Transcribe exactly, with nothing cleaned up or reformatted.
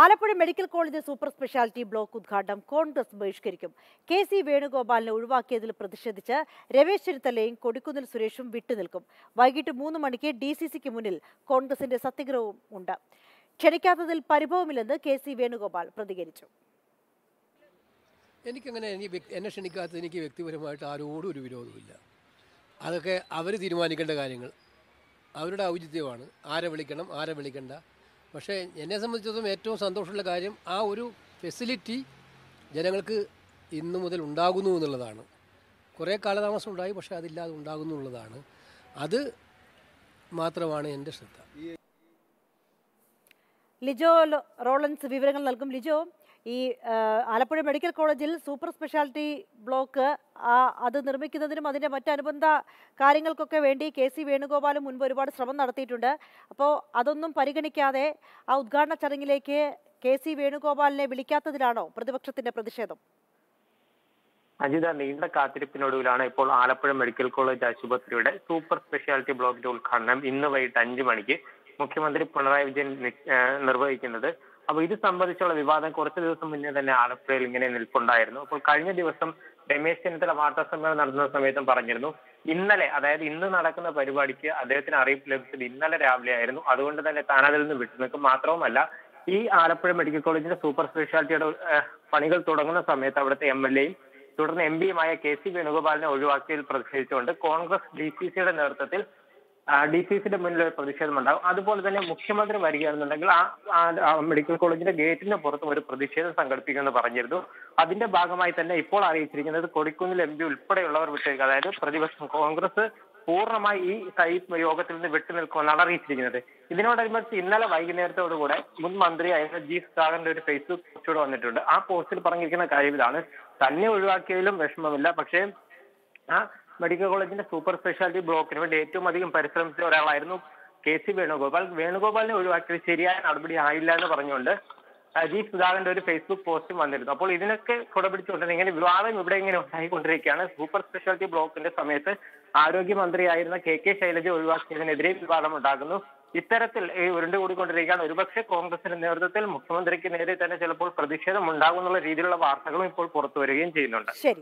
Alappuzha Medical College Super Speciality Block Udghadanam Congress Bahishkarikkum. K C Venugopalan ഒഴിവാക്കിയതിൽ പ്രതിഷേധിച്ച് രമേശ് ചെന്നിത്തലയും കൊടിക്കുന്നിൽ സുരേഷും വിട്ടുനിൽക്കും. വൈകിട്ട് മൂന്ന് മണിക്ക് ഡി സി സിക്ക് മുന്നിൽ കോൺഗ്രസിന്റെ സത്യഗ്രഹവും ഉണ്ട്. ക്ഷണിക്കാത്തതിൽ പരിഭവമില്ലെന്ന് കെ സി വേണുഗോപാൽ പ്രതികരിച്ചു. എനിക്കങ്ങനെ എന്നെ ക്ഷണിക്കാത്തത് എനിക്ക് വ്യക്തിപരമായിട്ട് ആരോടും ഒരു വിരോധമില്ല. അതൊക്കെ അവർ തീരുമാനിക്കേണ്ട കാര്യങ്ങൾ അവരുടെ ഔചിത്യമാണ്. ആരെ വിളിക്കണം ആരെ വിളിക്കണ്ട. പക്ഷേ എന്നെ സംബന്ധിച്ചിടത്തോളം ഏറ്റവും സന്തോഷമുള്ള കാര്യം ആ ഒരു ഫെസിലിറ്റി ജനങ്ങൾക്ക് ഇന്നു മുതൽ ഉണ്ടാകുന്നു എന്നുള്ളതാണ്. കുറേ കാലതാമസം ഉണ്ടായി പക്ഷേ അതില്ലാതെ ഉണ്ടാകുന്നു എന്നുള്ളതാണ്. അത് മാത്രമാണ് എൻ്റെ ശ്രദ്ധ. ലിജോ റോളൻസ് വിവരങ്ങൾ നൽകും. ലിജോ, ഈ ആലപ്പുഴ മെഡിക്കൽ കോളേജിൽ സൂപ്പർ സ്പെഷ്യാലിറ്റി ബ്ലോക്ക് അത് നിർമ്മിക്കുന്നതിനും അതിൻ്റെ മറ്റനുബന്ധ കാര്യങ്ങൾക്കൊക്കെ വേണ്ടി കെ സി വേണുഗോപാലും മുൻപ് ഒരുപാട് ശ്രമം നടത്തിയിട്ടുണ്ട്. അപ്പോൾ അതൊന്നും പരിഗണിക്കാതെ ആ ഉദ്ഘാടന ചടങ്ങിലേക്ക് കെ സി വേണുഗോപാലിനെ വിളിക്കാത്തതിലാണോ പ്രതിപക്ഷത്തിൻ്റെ പ്രതിഷേധം? അജിത, നീണ്ട കാത്തിരിപ്പിനൊടുവിലാണ് ഇപ്പോൾ ആലപ്പുഴ മെഡിക്കൽ കോളേജ് ആശുപത്രിയുടെ സൂപ്പർ സ്പെഷ്യാലിറ്റി ബ്ലോക്കിന്റെ ഉദ്ഘാടനം ഇന്ന് വൈകിട്ട് അഞ്ചു മണിക്ക് മുഖ്യമന്ത്രി പിണറായി വിജയൻ നിർവഹിക്കുന്നത്. അപ്പൊ ഇത് സംബന്ധിച്ചുള്ള വിവാദം കുറച്ചു ദിവസം മുന്നേ തന്നെ ആലപ്പുഴയിൽ ഇങ്ങനെ നിൽപ്പുണ്ടായിരുന്നു. അപ്പോൾ കഴിഞ്ഞ ദിവസം രമേശ് ചെന്നിത്തല വാർത്താ സമ്മേളനം നടത്തുന്ന സമയത്തും പറഞ്ഞിരുന്നു. ഇന്നലെ, അതായത് ഇന്ന് നടക്കുന്ന പരിപാടിക്ക് അദ്ദേഹത്തിന് അറിയിപ്പ് ലഭിച്ചത് ഇന്നലെ രാവിലെ ആയിരുന്നു. അതുകൊണ്ട് തന്നെ താൻ അതിൽ നിന്ന് വിട്ടുനിൽക്കും. മാത്രവുമല്ല, ഈ ആലപ്പുഴ മെഡിക്കൽ കോളേജിന്റെ സൂപ്പർ സ്പെഷ്യാലിറ്റിയുടെ പണികൾ തുടങ്ങുന്ന സമയത്ത് അവിടുത്തെ എം എൽ എയും തുടർന്ന് എം പിയുമായ കെ സി വേണുഗോപാലിനെ ഒഴിവാക്കിയതിൽ പ്രതിഷേധിച്ചുകൊണ്ട് കോൺഗ്രസ് ഡി സി സിയുടെ നേതൃത്വത്തിൽ ഡി സി സിയുടെ മുന്നിൽ ഒരു പ്രതിഷേധം ഉണ്ടാകും. അതുപോലെ തന്നെ മുഖ്യമന്ത്രി വരികയാണെന്നുണ്ടെങ്കിൽ ആ മെഡിക്കൽ കോളേജിന്റെ ഗേറ്റിന് പുറത്തും ഒരു പ്രതിഷേധം സംഘടിപ്പിക്കുമെന്ന് പറഞ്ഞിരുന്നു. അതിന്റെ ഭാഗമായി തന്നെ ഇപ്പോൾ അറിയിച്ചിരിക്കുന്നത് കൊടിക്കുന്നിൽ എം പി ഉൾപ്പെടെയുള്ളവർ വിട്ടേക്കുക, അതായത് പ്രതിപക്ഷം കോൺഗ്രസ് പൂർണ്ണമായി ഈ കൈ യോഗത്തിൽ നിന്ന് വിട്ടുനിൽക്കുമെന്നാണ് അറിയിച്ചിരിക്കുന്നത്. ഇതിനോടനുബന്ധിച്ച് ഇന്നലെ വൈകുന്നേരത്തോടുകൂടെ മുൻ മന്ത്രിയായ ജി സുധാകരന്റെ ഒരു ഫേസ്ബുക്ക് പോസ്റ്റോട് വന്നിട്ടുണ്ട്. ആ പോസ്റ്റിൽ പറഞ്ഞിരിക്കുന്ന കാര്യം ഇതാണ്: തന്നെ ഒഴിവാക്കിയതിലും വിഷമമില്ല, പക്ഷേ ആ മെഡിക്കൽ കോളേജിന്റെ സൂപ്പർ സ്പെഷ്യാലിറ്റി ബ്ലോക്കിന് വേണ്ടി ഏറ്റവും അധികം പരിശ്രമിച്ച ഒരാളായിരുന്നു കെ സി വേണുഗോപാൽ. വേണുഗോപാലിനെ ഒഴിവാക്കിയത് ശരിയായ നടപടി ആയില്ല എന്ന് പറഞ്ഞുകൊണ്ട് ജി സുധാകരന്റെ ഒരു ഫേസ്ബുക്ക് പോസ്റ്റും വന്നിരുന്നു. അപ്പോൾ ഇതിനൊക്കെ കുടപിടിച്ചുകൊണ്ടിരുന്ന ഇങ്ങനെ വിവാദം ഇവിടെ ഇങ്ങനെ ഉണ്ടായിക്കൊണ്ടിരിക്കുകയാണ്. സൂപ്പർ സ്പെഷ്യാലിറ്റി ബ്ലോക്കിന്റെ സമയത്ത് ആരോഗ്യമന്ത്രിയായിരുന്ന കെ കെ ശൈലജ ഒഴിവാക്കിയതിനെതിരെ വിവാദം ഉണ്ടാകുന്നു. ഇത്തരത്തിൽ ഉരുണ്ടുകൂടിക്കൊണ്ടിരിക്കുകയാണ്. ഒരുപക്ഷെ കോൺഗ്രസിന്റെ നേതൃത്വത്തിൽ മുഖ്യമന്ത്രിക്ക് നേരെ തന്നെ ചിലപ്പോൾ പ്രതിഷേധം ഉണ്ടാകുന്നുള്ള രീതിയിലുള്ള വാർത്തകളും ഇപ്പോൾ പുറത്തുവരികയും ചെയ്യുന്നുണ്ട്.